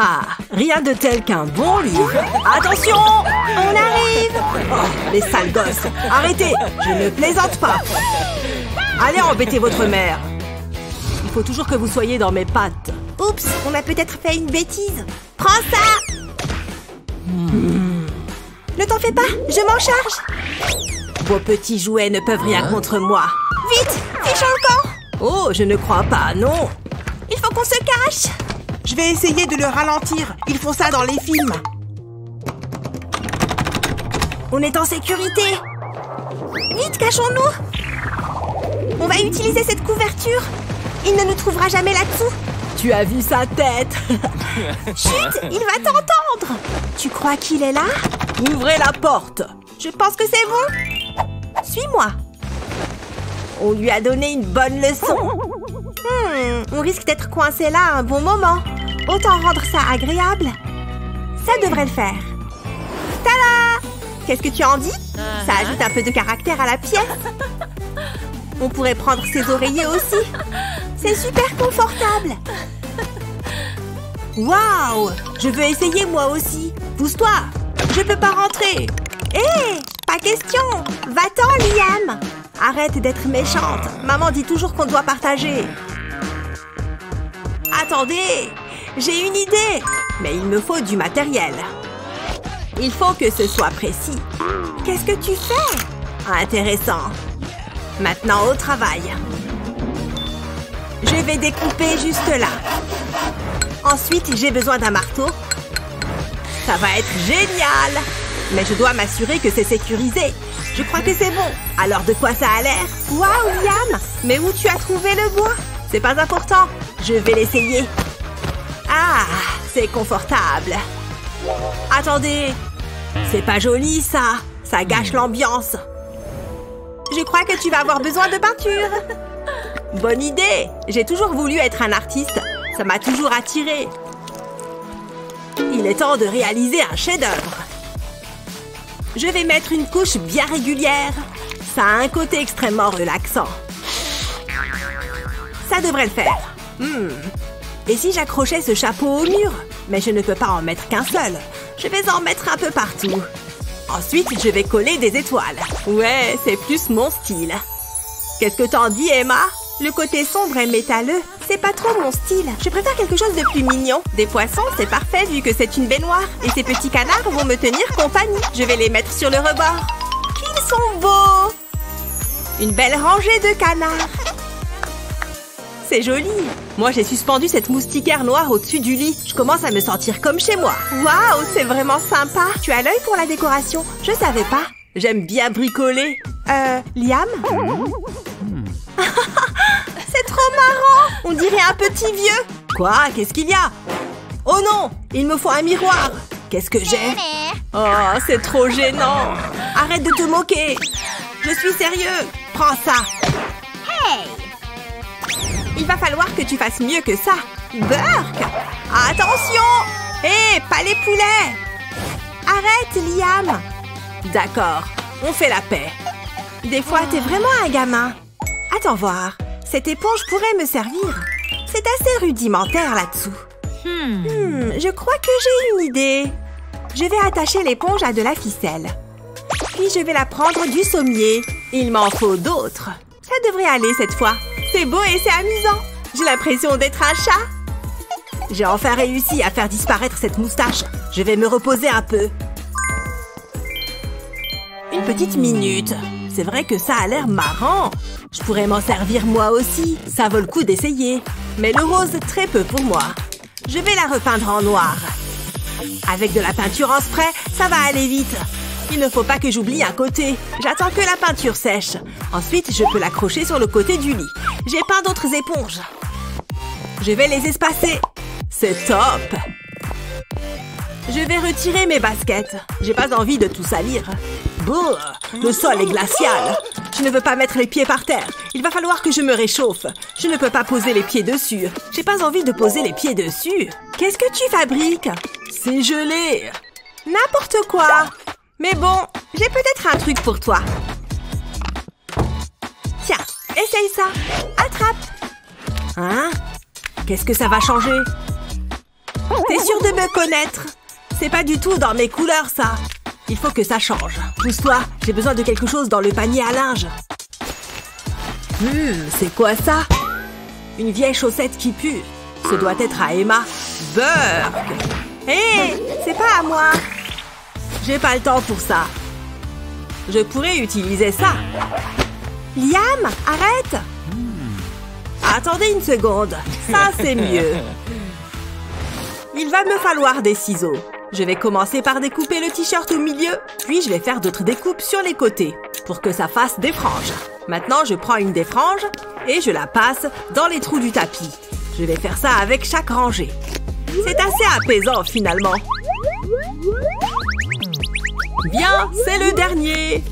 Ah, rien de tel qu'un bon livre. Attention, on arrive. Oh, les sales gosses, arrêtez, je ne plaisante pas. Allez embêter votre mère. Il faut toujours que vous soyez dans mes pattes. Oups, on a peut-être fait une bêtise. Prends ça. Ne t'en fais pas, je m'en charge. Vos petits jouets ne peuvent rien contre moi. Vite, fichons le camp. Oh, je ne crois pas, non. Il faut qu'on se cache. Je vais essayer de le ralentir. Ils font ça dans les films. On est en sécurité. Vite, cachons-nous. On va utiliser cette couverture. Il ne nous trouvera jamais là-dessous. Tu as vu sa tête. Chut, il va t'entendre. Tu crois qu'il est là? Ouvrez la porte. Je pense que c'est bon. Suis-moi. On lui a donné une bonne leçon. On risque d'être coincé là un bon moment. Autant rendre ça agréable. Ça devrait le faire. Tada! Qu'est-ce que tu en dis? Ça ajoute un peu de caractère à la pièce. On pourrait prendre ses oreillers aussi. C'est super confortable. Waouh! Je veux essayer moi aussi. Pousse-toi! Je peux pas rentrer. Hé! Pas question! Va-t'en, Liam! Arrête d'être méchante. Maman dit toujours qu'on doit partager. Attendez, j'ai une idée. Mais il me faut du matériel. Il faut que ce soit précis. Qu'est-ce que tu fais? Intéressant. Maintenant au travail. Je vais découper juste là. Ensuite, j'ai besoin d'un marteau. Ça va être génial. Mais je dois m'assurer que c'est sécurisé. Je crois que c'est bon. Alors de quoi ça a l'air? Waouh, Liam! Mais où tu as trouvé le bois? C'est pas important. Je vais l'essayer. Ah, c'est confortable. Attendez. C'est pas joli, ça. Ça gâche l'ambiance. Je crois que tu vas avoir besoin de peinture. Bonne idée. J'ai toujours voulu être un artiste. Ça m'a toujours attirée. Il est temps de réaliser un chef-d'œuvre. Je vais mettre une couche bien régulière. Ça a un côté extrêmement relaxant. Ça devrait le faire. Et si j'accrochais ce chapeau au mur? Mais je ne peux pas en mettre qu'un seul. Je vais en mettre un peu partout. Ensuite, je vais coller des étoiles. Ouais, c'est plus mon style. Qu'est-ce que t'en dis, Emma? Le côté sombre et métalleux, c'est pas trop mon style. Je préfère quelque chose de plus mignon. Des poissons, c'est parfait vu que c'est une baignoire. Et ces petits canards vont me tenir compagnie. Je vais les mettre sur le rebord. Ils sont beaux! Une belle rangée de canards. C'est joli. Moi, j'ai suspendu cette moustiquaire noire au-dessus du lit. Je commence à me sentir comme chez moi. Waouh, c'est vraiment sympa. Tu as l'œil pour la décoration? Je savais pas. J'aime bien bricoler. Liam? C'est trop marrant! On dirait un petit vieux! Quoi? Qu'est-ce qu'il y a? Oh non! Il me faut un miroir! Qu'est-ce que j'ai? Oh, c'est trop gênant! Arrête de te moquer! Je suis sérieux! Prends ça! Il va falloir que tu fasses mieux que ça! Burk! Attention! Hé, pas les poulets! Arrête, Liam! D'accord, on fait la paix. Des fois, t'es vraiment un gamin. Attends voir. Cette éponge pourrait me servir. C'est assez rudimentaire là-dessous. Je crois que j'ai une idée. Je vais attacher l'éponge à de la ficelle. Puis je vais la prendre du sommier. Il m'en faut d'autres. Ça devrait aller cette fois. C'est beau et c'est amusant. J'ai l'impression d'être un chat. J'ai enfin réussi à faire disparaître cette moustache. Je vais me reposer un peu. Une petite minute. C'est vrai que ça a l'air marrant. Je pourrais m'en servir moi aussi. Ça vaut le coup d'essayer. Mais le rose, très peu pour moi. Je vais la repeindre en noir. Avec de la peinture en spray, ça va aller vite. Il ne faut pas que j'oublie un côté. J'attends que la peinture sèche. Ensuite, je peux l'accrocher sur le côté du lit. J'ai peint d'autres éponges. Je vais les espacer. C'est top! Je vais retirer mes baskets. J'ai pas envie de tout salir. Brrr, le sol est glacial. Je ne veux pas mettre les pieds par terre. Il va falloir que je me réchauffe. Je ne peux pas poser les pieds dessus. J'ai pas envie de poser les pieds dessus. Qu'est-ce que tu fabriques? C'est gelé. N'importe quoi. Mais bon, j'ai peut-être un truc pour toi. Tiens, essaye ça. Attrape. Hein? Qu'est-ce que ça va changer? T'es sûre de me connaître? C'est pas du tout dans mes couleurs, ça. Il faut que ça change. Pousse-toi, j'ai besoin de quelque chose dans le panier à linge. C'est quoi ça? Une vieille chaussette qui pue. Ce doit être à Emma. Burk! Hé, c'est pas à moi. J'ai pas le temps pour ça. Je pourrais utiliser ça. Liam, arrête! Attendez une seconde. Ça, c'est mieux. Il va me falloir des ciseaux. Je vais commencer par découper le t-shirt au milieu, puis je vais faire d'autres découpes sur les côtés pour que ça fasse des franges. Maintenant, je prends une des franges et je la passe dans les trous du tapis. Je vais faire ça avec chaque rangée. C'est assez apaisant, finalement. Bien, c'est le dernier.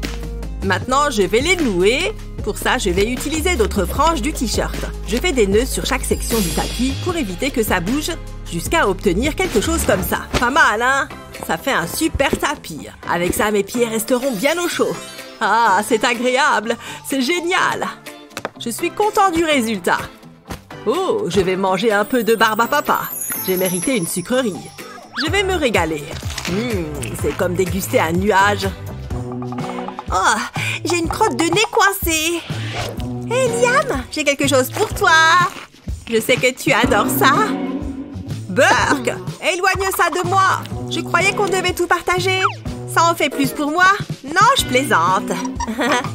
Maintenant, je vais les nouer. Pour ça, je vais utiliser d'autres franges du t-shirt. Je fais des nœuds sur chaque section du tapis pour éviter que ça bouge jusqu'à obtenir quelque chose comme ça. Pas mal, hein? Ça fait un super tapis. Avec ça, mes pieds resteront bien au chaud. Ah, c'est agréable! C'est génial! Je suis content du résultat. Oh, je vais manger un peu de barbe à papa. J'ai mérité une sucrerie. Je vais me régaler. C'est comme déguster un nuage. Oh, j'ai une crotte de nez coincée. Hé, Liam, j'ai quelque chose pour toi. Je sais que tu adores ça. Burk, éloigne ça de moi. Je croyais qu'on devait tout partager. Ça en fait plus pour moi? Non, je plaisante.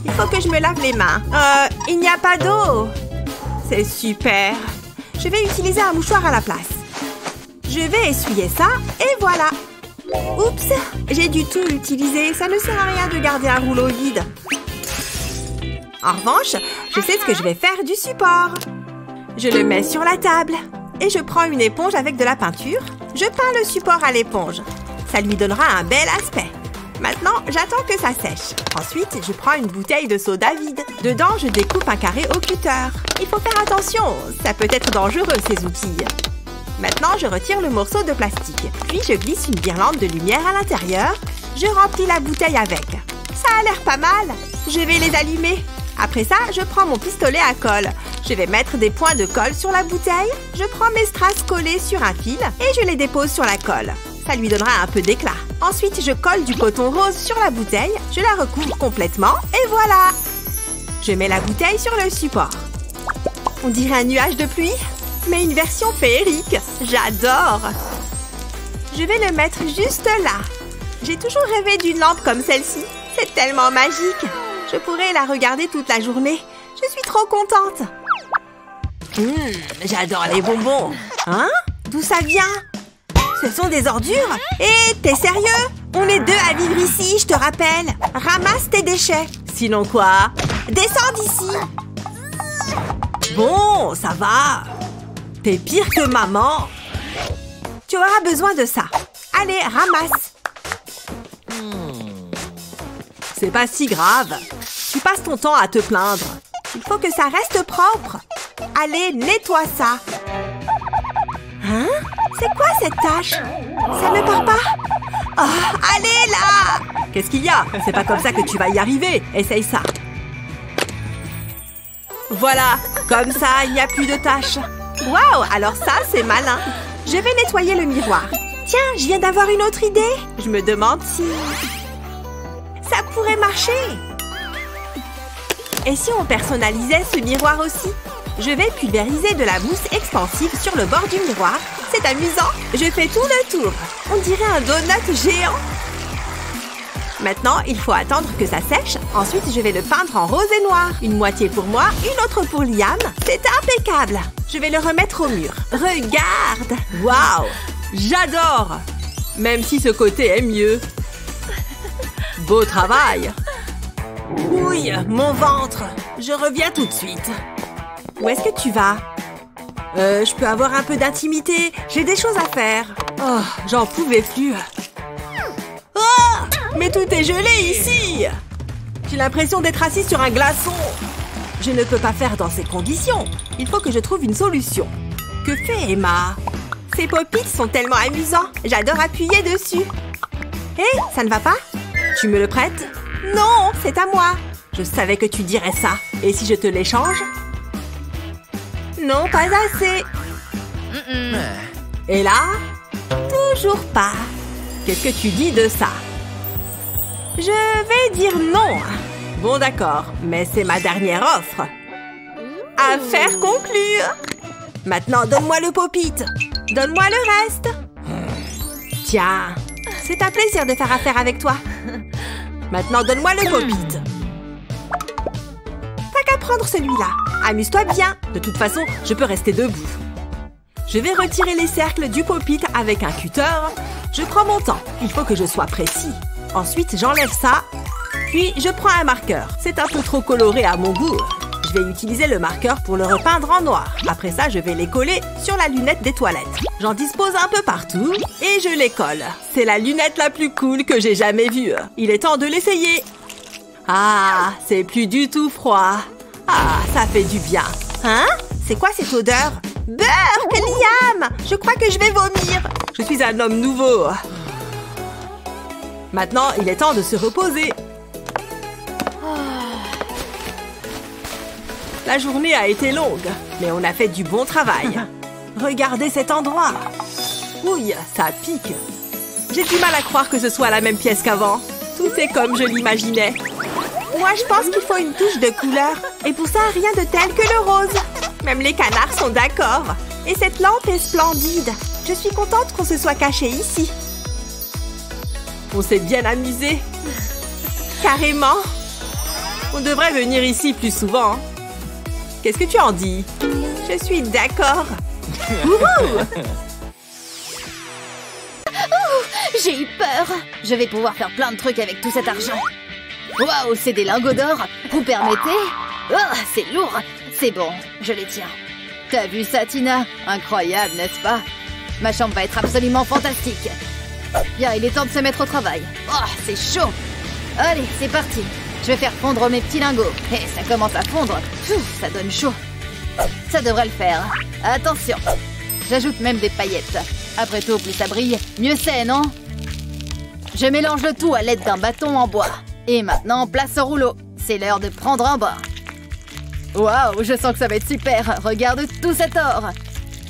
Il faut que je me lave les mains. Il n'y a pas d'eau. C'est super. Je vais utiliser un mouchoir à la place. Je vais essuyer ça et voilà. Oups, j'ai du tout utilisé. Ça ne sert à rien de garder un rouleau vide. En revanche, je sais ce que je vais faire du support. Je le mets sur la table. Et je prends une éponge avec de la peinture. Je peins le support à l'éponge. Ça lui donnera un bel aspect. Maintenant, j'attends que ça sèche. Ensuite, je prends une bouteille de soda vide. Dedans, je découpe un carré au cutter. Il faut faire attention. Ça peut être dangereux, ces outils. Maintenant, je retire le morceau de plastique. Puis, je glisse une guirlande de lumière à l'intérieur. Je remplis la bouteille avec. Ça a l'air pas mal. Je vais les allumer. Après ça, je prends mon pistolet à colle. Je vais mettre des points de colle sur la bouteille. Je prends mes strass collés sur un fil et je les dépose sur la colle. Ça lui donnera un peu d'éclat. Ensuite, je colle du coton rose sur la bouteille. Je la recouvre complètement et voilà. Je mets la bouteille sur le support. On dirait un nuage de pluie. Mais une version féerique, j'adore! Je vais le mettre juste là. J'ai toujours rêvé d'une lampe comme celle-ci. C'est tellement magique. Je pourrais la regarder toute la journée. Je suis trop contente. J'adore les bonbons. Hein? D'où ça vient? Ce sont des ordures? Hé, t'es sérieux? On est deux à vivre ici, je te rappelle. Ramasse tes déchets. Sinon quoi? Descends d'ici. Bon, ça va. T'es pire que maman. Tu auras besoin de ça. Allez, ramasse. C'est pas si grave. Tu passes ton temps à te plaindre. Il faut que ça reste propre. Allez, nettoie ça. Hein? C'est quoi cette tâche? Ça ne part pas? Oh, allez là! Qu'est-ce qu'il y a? C'est pas comme ça que tu vas y arriver. Essaye ça. Voilà. Comme ça, il n'y a plus de tâches. Waouh, alors ça, c'est malin. Je vais nettoyer le miroir. Tiens, je viens d'avoir une autre idée. Je me demande si... ça pourrait marcher. Et si on personnalisait ce miroir aussi? Je vais pulvériser de la mousse expansive sur le bord du miroir. C'est amusant. Je fais tout le tour. On dirait un donut géant. Maintenant, il faut attendre que ça sèche. Ensuite, je vais le peindre en rose et noir. Une moitié pour moi, une autre pour Liam. C'est impeccable. Je vais le remettre au mur. Regarde! Waouh! J'adore! Même si ce côté est mieux. Beau travail! Ouille, mon ventre! Je reviens tout de suite. Où est-ce que tu vas? Je peux avoir un peu d'intimité. J'ai des choses à faire. Oh, j'en pouvais plus. Mais tout est gelé ici! J'ai l'impression d'être assis sur un glaçon. Je ne peux pas faire dans ces conditions. Il faut que je trouve une solution. Que fait Emma? Ces pop-its sont tellement amusants. J'adore appuyer dessus. Hé, ça ne va pas? Tu me le prêtes? Non, c'est à moi. Je savais que tu dirais ça. Et si je te l'échange? Non, pas assez. Et là? toujours pas. Qu'est-ce que tu dis de ça? Je vais dire non. Bon d'accord, mais c'est ma dernière offre. Affaire conclue. Maintenant, donne-moi le pop-it. Donne-moi le reste. Tiens, c'est un plaisir de faire affaire avec toi. Maintenant, donne-moi le pop-it. T'as qu'à prendre celui-là. Amuse-toi bien. De toute façon, je peux rester debout. Je vais retirer les cercles du pop-it avec un cutter. Je prends mon temps. Il faut que je sois précis. Ensuite, j'enlève ça. Puis, je prends un marqueur. C'est un peu trop coloré à mon goût. Je vais utiliser le marqueur pour le repeindre en noir. Après ça, je vais les coller sur la lunette des toilettes. J'en dispose un peu partout et je les colle. C'est la lunette la plus cool que j'ai jamais vue. Il est temps de l'essayer. Ah, c'est plus du tout froid. Ah, ça fait du bien. Hein? C'est quoi cette odeur? Beurre, Liam! Je crois que je vais vomir. Je suis un homme nouveau. Maintenant, il est temps de se reposer. La journée a été longue, mais on a fait du bon travail. Regardez cet endroit. Ouille, ça pique. J'ai du mal à croire que ce soit la même pièce qu'avant. Tout est comme je l'imaginais. Moi, je pense qu'il faut une touche de couleur. Et pour ça, rien de tel que le rose. Même les canards sont d'accord. Et cette lampe est splendide. Je suis contente qu'on se soit cachés ici. On s'est bien amusés. Carrément. On devrait venir ici plus souvent. Qu'est-ce que tu en dis? Je suis d'accord. J'ai eu peur. Je vais pouvoir faire plein de trucs avec tout cet argent. Waouh, c'est des lingots d'or. Vous permettez? Oh, c'est lourd. C'est bon, je les tiens. T'as vu ça, Tina? Incroyable, n'est-ce pas? Ma chambre va être absolument fantastique. Bien, il est temps de se mettre au travail. Oh, c'est chaud. Allez, c'est parti. Je vais faire fondre mes petits lingots. Hé, ça commence à fondre. Ça donne chaud. Ça devrait le faire. Attention. J'ajoute même des paillettes. Après tout, plus ça brille, mieux c'est, non? Je mélange le tout à l'aide d'un bâton en bois. Et maintenant, place au rouleau. C'est l'heure de prendre un bain. Waouh, je sens que ça va être super. Regarde tout cet or.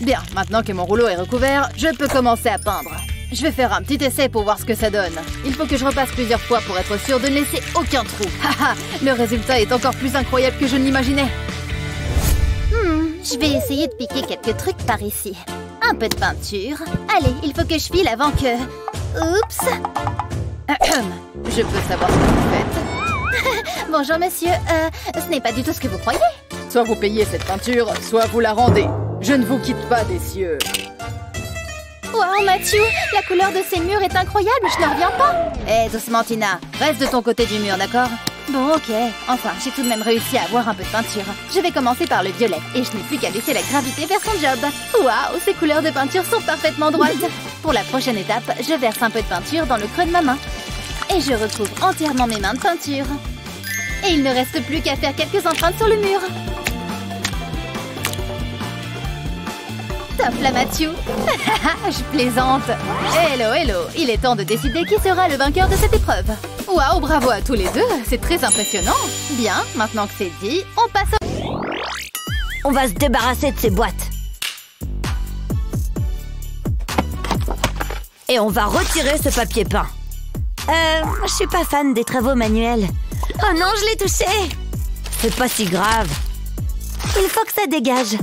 Bien, maintenant que mon rouleau est recouvert, je peux commencer à peindre. Je vais faire un petit essai pour voir ce que ça donne. Il faut que je repasse plusieurs fois pour être sûre de ne laisser aucun trou. Haha, le résultat est encore plus incroyable que je ne l'imaginais. Je vais essayer de piquer quelques trucs par ici. Un peu de peinture. Allez, il faut que je file avant que... Oups. Je peux savoir ce que vous faites? Bonjour monsieur, ce n'est pas du tout ce que vous croyez. Soit vous payez cette peinture, soit vous la rendez. Je ne vous quitte pas des cieux. Wow, Mathieu, la couleur de ces murs est incroyable, je ne reviens pas. Hé, doucement, Tina, reste de ton côté du mur, d'accord? Bon, ok. Enfin, j'ai tout de même réussi à avoir un peu de peinture. Je vais commencer par le violet, et je n'ai plus qu'à laisser la gravité faire son job. Waouh, ces couleurs de peinture sont parfaitement droites. Pour la prochaine étape, je verse un peu de peinture dans le creux de ma main. Et je retrouve entièrement mes mains de peinture. Et il ne reste plus qu'à faire quelques empreintes sur le mur. Top là, Mathieu. Je plaisante. Hello, hello. Il est temps de décider qui sera le vainqueur de cette épreuve. Waouh, bravo à tous les deux. C'est très impressionnant. Bien, maintenant que c'est dit, on passe au... On va se débarrasser de ces boîtes. Et on va retirer ce papier peint. Je suis pas fan des travaux manuels. Oh non, je l'ai touché. C'est pas si grave. Il faut que ça dégage.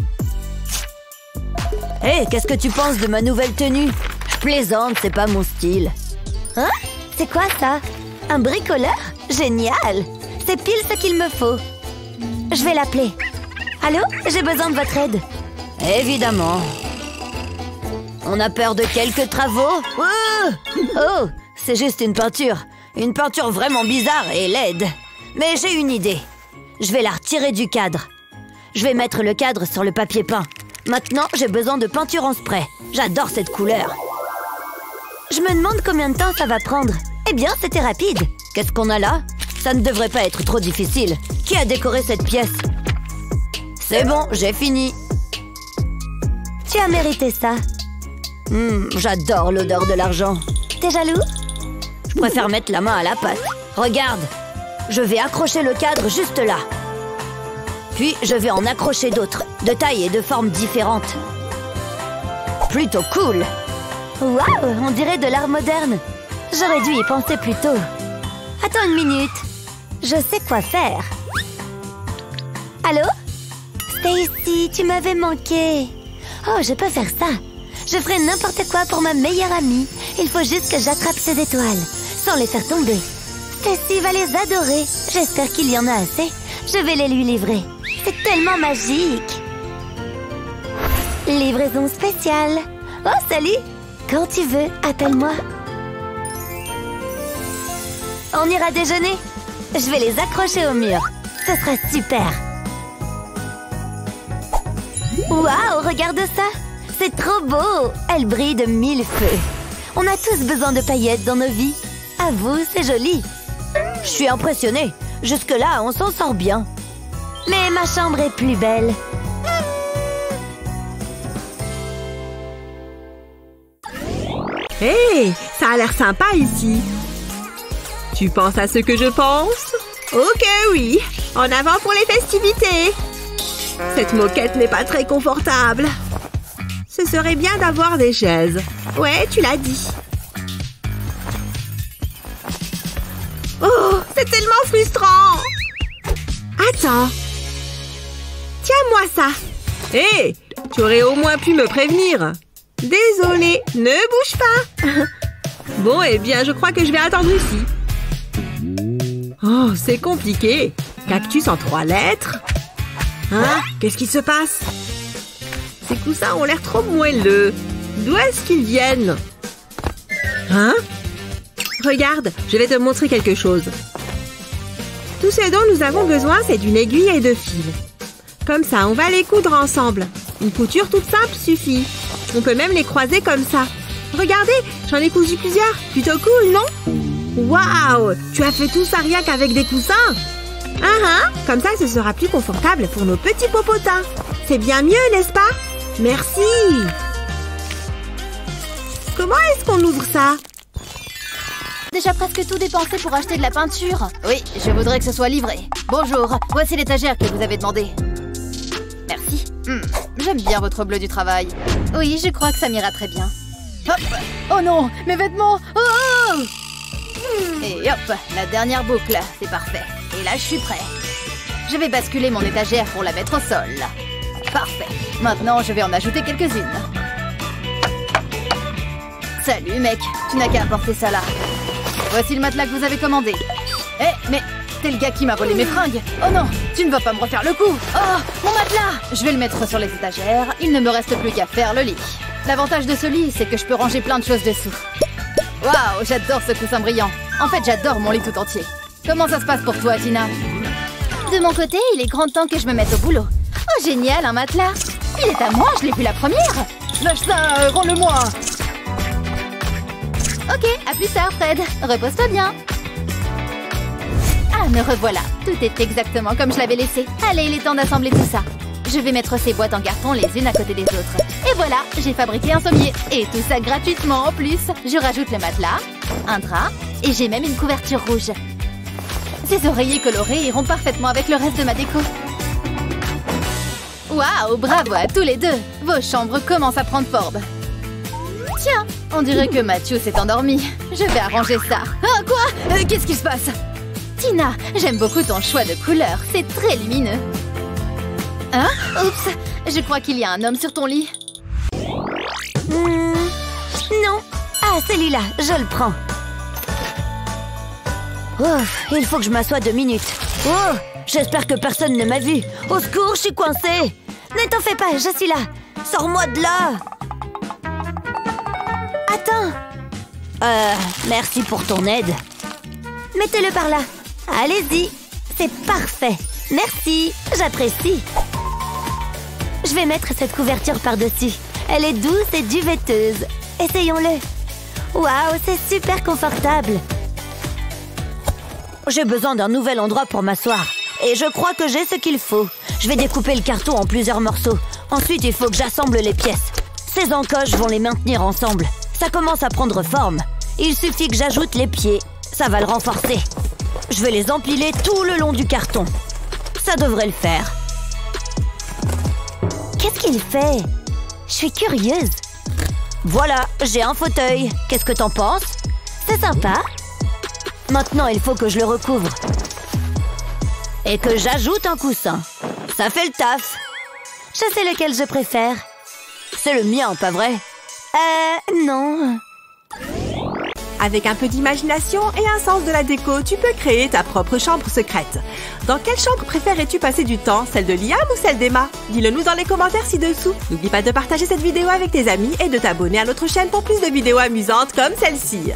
Hé, hey, qu'est-ce que tu penses de ma nouvelle tenue? Je plaisante, c'est pas mon style. Hein? C'est quoi ça? Un bricoleur? Génial! C'est pile ce qu'il me faut. Je vais l'appeler. Allô? J'ai besoin de votre aide. Évidemment. On a peur de quelques travaux? Oh, c'est juste une peinture. Une peinture vraiment bizarre et laide. Mais j'ai une idée. Je vais la retirer du cadre. Je vais mettre le cadre sur le papier peint. Maintenant, j'ai besoin de peinture en spray. J'adore cette couleur. Je me demande combien de temps ça va prendre. Eh bien, c'était rapide. Qu'est-ce qu'on a là? Ça ne devrait pas être trop difficile. Qui a décoré cette pièce? C'est bon, j'ai fini. Tu as mérité ça. J'adore l'odeur de l'argent. T'es jaloux? Je préfère mettre la main à la pâte. Regarde, je vais accrocher le cadre juste là. Puis, je vais en accrocher d'autres, de taille et de formes différentes. Plutôt cool. Waouh, on dirait de l'art moderne. J'aurais dû y penser plus tôt. Attends une minute. Je sais quoi faire. Allô? Stacy, tu m'avais manqué. Oh, je peux faire ça. Je ferai n'importe quoi pour ma meilleure amie. Il faut juste que j'attrape ces étoiles, sans les faire tomber. Stacy va les adorer. J'espère qu'il y en a assez. Je vais les lui livrer. C'est tellement magique. Livraison spéciale. Oh, salut. Quand tu veux, appelle-moi. On ira déjeuner. Je vais les accrocher au mur. Ce sera super. Waouh, regarde ça. C'est trop beau. Elle brille de mille feux. On a tous besoin de paillettes dans nos vies. À vous, c'est joli. Je suis impressionnée. Jusque-là, on s'en sort bien. Mais ma chambre est plus belle. Hé, ça a l'air sympa ici. Tu penses à ce que je pense? Ok, oui. En avant pour les festivités. Cette moquette n'est pas très confortable. Ce serait bien d'avoir des chaises. Ouais, tu l'as dit. Oh, c'est tellement frustrant. Attends. Tiens-moi ça. Hé, tu aurais au moins pu me prévenir. Désolée, ne bouge pas. Bon, eh bien, je crois que je vais attendre ici. Oh, c'est compliqué. Cactus en 3 lettres. Hein? Qu'est-ce qui se passe? Ces coussins ont l'air trop moelleux. D'où est-ce qu'ils viennent? Hein? Regarde, je vais te montrer quelque chose. Tout ce dont nous avons besoin, c'est d'une aiguille et de fils. Comme ça, on va les coudre ensemble. Une couture toute simple suffit. On peut même les croiser comme ça. Regardez, j'en ai cousu plusieurs. Plutôt cool, non? Waouh! Tu as fait tout ça rien qu'avec des coussins? Comme ça, ce sera plus confortable pour nos petits popotins. C'est bien mieux, n'est-ce pas? Merci! Comment est-ce qu'on ouvre ça? Déjà presque tout dépensé pour acheter de la peinture. Oui, je voudrais que ce soit livré. Bonjour, voici l'étagère que vous avez demandée. Merci. J'aime bien votre bleu du travail. Oui, je crois que ça m'ira très bien. Hop! Oh non, mes vêtements! Oh! Et hop, la dernière boucle, c'est parfait. Et là, je suis prêt. Je vais basculer mon étagère pour la mettre au sol. Parfait. Maintenant, je vais en ajouter quelques-unes. Salut, mec. Tu n'as qu'à apporter ça là. Voici le matelas que vous avez commandé. Hé, mais t'es le gars qui m'a volé mes fringues. Oh non, tu ne vas pas me refaire le coup. Oh, mon matelas. Je vais le mettre sur les étagères. Il ne me reste plus qu'à faire le lit. L'avantage de ce lit, c'est que je peux ranger plein de choses dessous. Waouh, j'adore ce coussin brillant. En fait, j'adore mon lit tout entier. Comment ça se passe pour toi, Tina? De mon côté, il est grand temps que je me mette au boulot. Oh, génial, un matelas. Il est à moi, je l'ai vu la première. Lâche ça, rends-le-moi. Ok, à plus tard, Fred. Repose-toi bien. Ah, me revoilà. Tout est exactement comme je l'avais laissé. Allez, il est temps d'assembler tout ça. Je vais mettre ces boîtes en carton les unes à côté des autres. Et voilà, j'ai fabriqué un sommier. Et tout ça gratuitement en plus. Je rajoute le matelas, un drap, et j'ai même une couverture rouge. Ces oreillers colorés iront parfaitement avec le reste de ma déco. Waouh, bravo à tous les deux. Vos chambres commencent à prendre forme. Tiens, on dirait que Mathieu s'est endormi. Je vais arranger ça. Ah, quoi? Qu'est-ce qui se passe? Tina, j'aime beaucoup ton choix de couleurs. C'est très lumineux. Hein? Oups, je crois qu'il y a un homme sur ton lit. Non. Ah, celui-là, je le prends. Ouf, il faut que je m'assoie 2 minutes. Oh, j'espère que personne ne m'a vu. Au secours, je suis coincée. Ne t'en fais pas, je suis là. Sors-moi de là. Attends. Merci pour ton aide. Mettez-le par là. Allez-y. C'est parfait. Merci, j'apprécie. Je vais mettre cette couverture par-dessus. Elle est douce et duvetteuse. Essayons-le. Waouh, c'est super confortable. J'ai besoin d'un nouvel endroit pour m'asseoir. Et je crois que j'ai ce qu'il faut. Je vais découper le carton en plusieurs morceaux. Ensuite, il faut que j'assemble les pièces. Ces encoches vont les maintenir ensemble. Ça commence à prendre forme. Il suffit que j'ajoute les pieds. Ça va le renforcer. Je vais les empiler tout le long du carton. Ça devrait le faire. Qu'est-ce qu'il fait? Je suis curieuse. Voilà, j'ai un fauteuil. Qu'est-ce que t'en penses? C'est sympa. Maintenant, il faut que je le recouvre. Et que j'ajoute un coussin. Ça fait le taf. Je sais lequel je préfère. C'est le mien, pas vrai? Non. Avec un peu d'imagination et un sens de la déco, tu peux créer ta propre chambre secrète. Dans quelle chambre préférerais-tu passer du temps? Celle de Liam ou celle d'Emma? Dis-le nous dans les commentaires ci-dessous. N'oublie pas de partager cette vidéo avec tes amis et de t'abonner à notre chaîne pour plus de vidéos amusantes comme celle-ci.